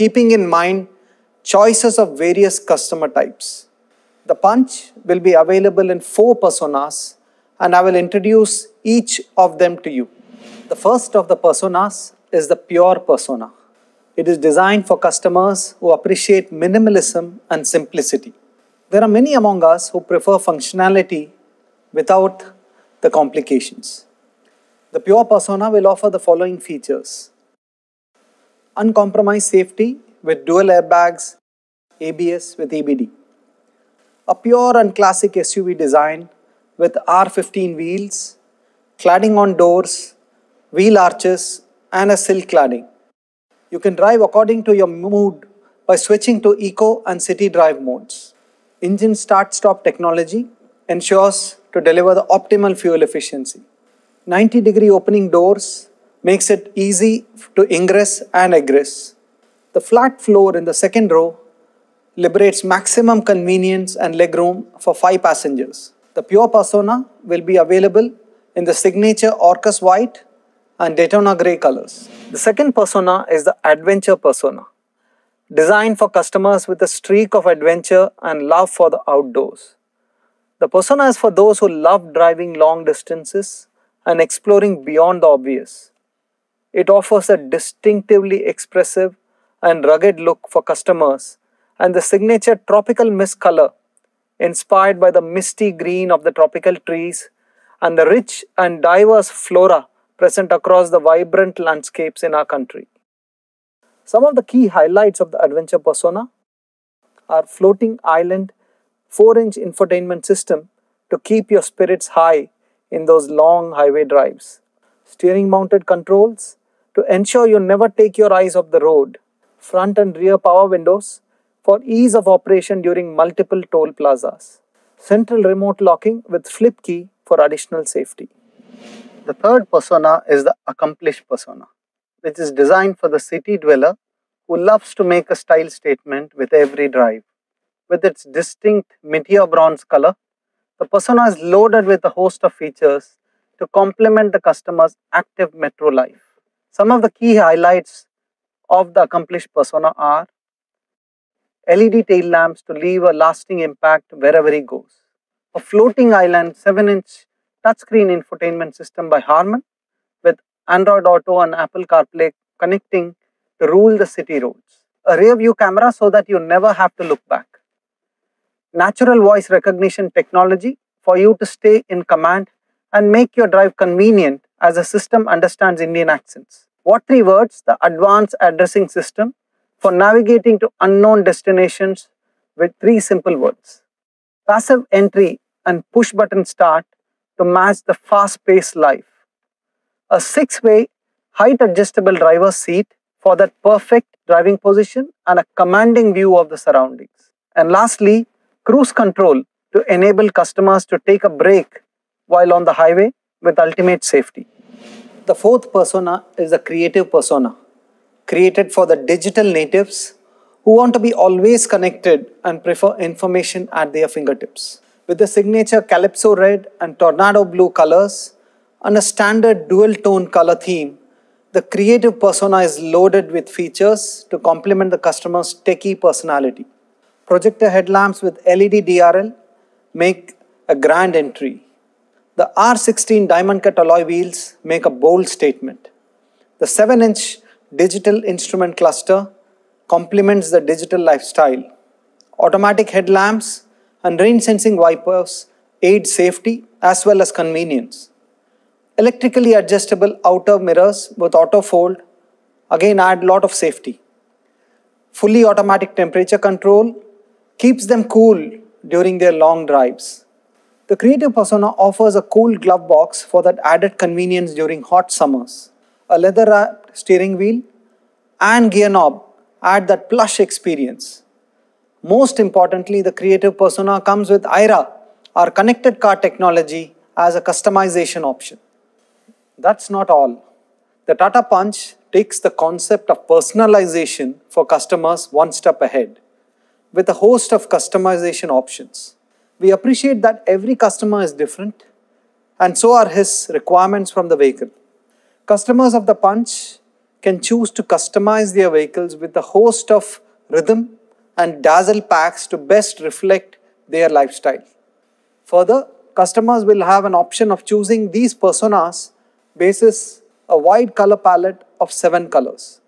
keeping in mind choices of various customer types. The Punch will be available in 4 personas, and I will introduce each of them to you. The first of the personas is the Pure persona. It is designed for customers who appreciate minimalism and simplicity. There are many among us who prefer functionality without the complications. The Pure persona will offer the following features: uncompromised safety with dual airbags, ABS with EBD. A pure and classic SUV design with R15 wheels, cladding on doors, wheel arches and a sill cladding. You can drive according to your mood by switching to eco and city drive modes. Engine start-stop technology ensures to deliver the optimal fuel efficiency. 90-degree opening doors makes it easy to ingress and egress. The flat floor in the second row liberates maximum convenience and legroom for 5 passengers. The Pure persona will be available in the signature Orcus White and Daytona Grey colors. The second persona is the Adventure persona, designed for customers with a streak of adventure and love for the outdoors. The persona is for those who love driving long distances and exploring beyond the obvious. It offers a distinctively expressive and rugged look for customers, and the signature Tropical Mist color, inspired by the misty green of the tropical trees and the rich and diverse flora present across the vibrant landscapes in our country. Some of the key highlights of the Adventure persona are floating island 4-inch infotainment system to keep your spirits high in those long highway drives. Steering mounted controls to ensure you never take your eyes off the road. Front and rear power windows for ease of operation during multiple toll plazas. Central remote locking with flip key for additional safety. The third persona is the Accomplished persona, which is designed for the city dweller who loves to make a style statement with every drive. With its distinct Meteor Bronze color, the persona is loaded with a host of features to complement the customer's active metro life. Some of the key highlights of the Accomplished persona are LED tail lamps to leave a lasting impact wherever he goes, a floating island 7-inch touchscreen infotainment system by Harman with Android Auto and Apple CarPlay connecting to rule the city roads, a rear view camera so that you never have to look back, natural voice recognition technology for you to stay in command and make your drive convenient as the system understands Indian accents. What Three Words, the advanced addressing system for navigating to unknown destinations with 3 simple words. Passive entry and push button start to match the fast-paced life. A 6-way height adjustable driver's seat for that perfect driving position and a commanding view of the surroundings. And lastly, cruise control to enable customers to take a break while on the highway with ultimate safety. The fourth persona is the Creative persona, created for the digital natives who want to be always connected and prefer information at their fingertips. With the signature Calypso Red and Tornado Blue colors and a standard dual-tone color theme, the Creative persona is loaded with features to complement the customer's techie personality. Projector headlamps with LED DRL make a grand entry. The R16 diamond cut alloy wheels make a bold statement. The 7-inch digital instrument cluster complements the digital lifestyle. Automatic headlamps and rain sensing wipers aid safety as well as convenience. Electrically adjustable outer mirrors with auto fold again add a lot of safety. Fully automatic temperature control keeps them cool during their long drives. The Creative persona offers a cool glove box for that added convenience during hot summers. A leather-wrapped steering wheel and gear knob add that plush experience. Most importantly, the Creative persona comes with Aira, our connected car technology, as a customization option. That's not all. The Tata Punch takes the concept of personalization for customers one step ahead, with a host of customization options. We appreciate that every customer is different, and so are his requirements from the vehicle. Customers of the Punch can choose to customize their vehicles with a host of rhythm and dazzle packs to best reflect their lifestyle. Further, customers will have an option of choosing these personas basis a wide color palette of 7 colors.